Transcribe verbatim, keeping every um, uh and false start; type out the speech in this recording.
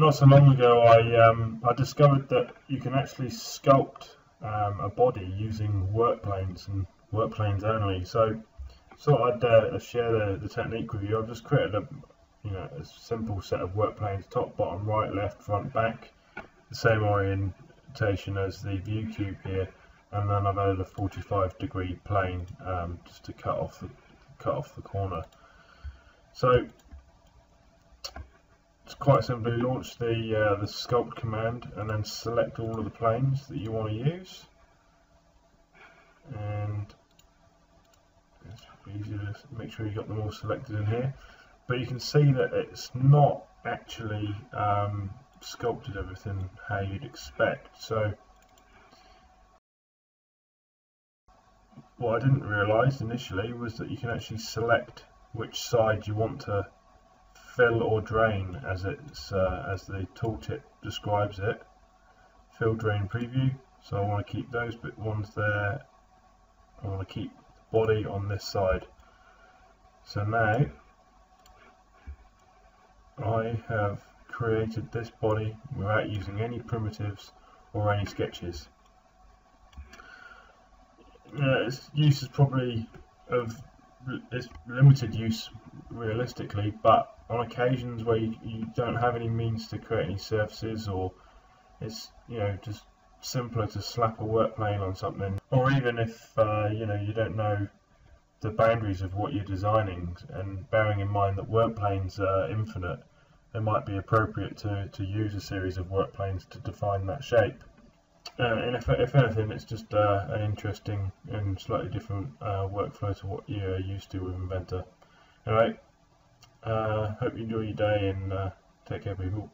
not so long ago, I um, I discovered that you can actually sculpt um, a body using work planes and work planes only. So, so I'd uh, share the, the technique with you. I've just created a you know a simple set of work planes: top, bottom, right, left, front, back, the same orientation as the view cube here, and then I've added a forty-five degree plane um, just to cut off the cut off the corner. So it's quite simply launch the uh, the sculpt command and then select all of the planes that you want to use, and it's easy to make sure you got them all selected in here. But you can see that it's not actually um, sculpted everything how you'd expect. So what I didn't realize initially was that you can actually select which side you want to fill or drain, as it's uh, as the tooltip describes it. Fill, drain, preview. So I want to keep those bit ones there. I want to keep the body on this side. So now I have created this body without using any primitives or any sketches. Uh, its use is probably of it's limited use realistically, but on occasions where you, you don't have any means to create any surfaces, or it's you know just simpler to slap a work plane on something, or even if uh, you know you don't know the boundaries of what you're designing, and bearing in mind that work planes are infinite, it might be appropriate to, to use a series of work planes to define that shape. Uh, and if, if anything, it's just uh, an interesting and slightly different uh, workflow to what you're used to with Inventor. Alright, uh, hope you enjoy your day, and uh, take care, people.